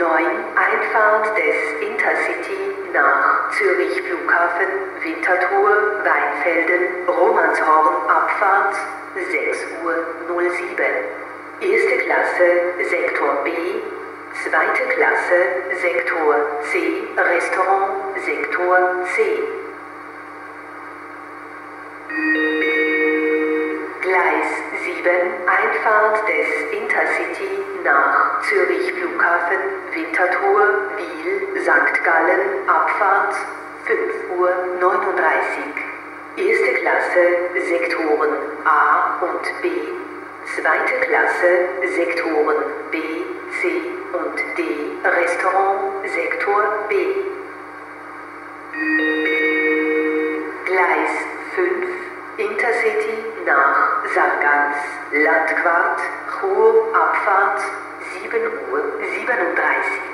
Einfahrt des Intercity nach Zürich Flughafen, Winterthur, Weinfelden, Romanshorn, Abfahrt 6:07 Uhr. Erste Klasse Sektor B, zweite Klasse Sektor C, Restaurant Sektor C. Gleis 7, Einfahrt des Intercity nach Zürich Flughafen, Winterthur, Biel, St. Gallen, Abfahrt 5:39 Uhr. Erste Klasse Sektoren A und B, zweite Klasse Sektoren B, C und D, Restaurant Sektor B. Gleis 5, Intercity nach Sargans, Landquart, Chur, Abfahrt 7:37 Uhr.